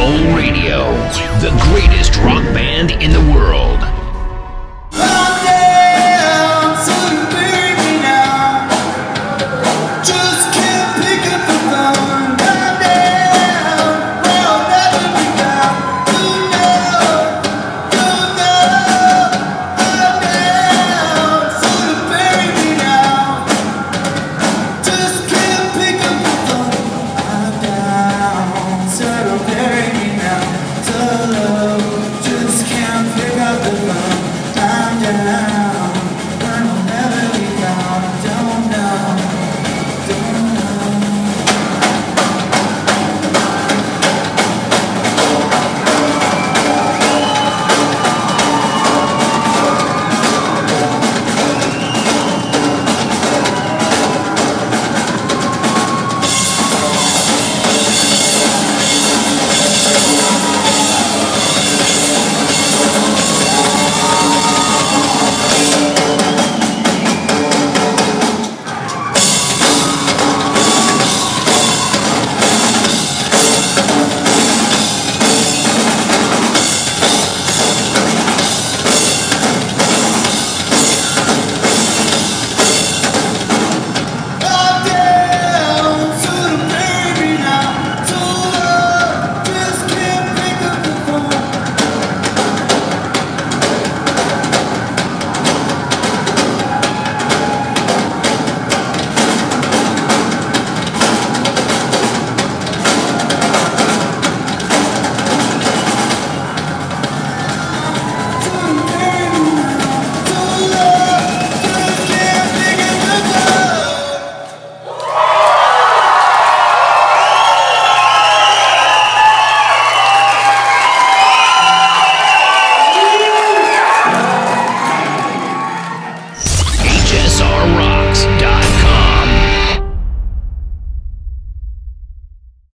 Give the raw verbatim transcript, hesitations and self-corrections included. Soul Radio, the greatest rock band in the world.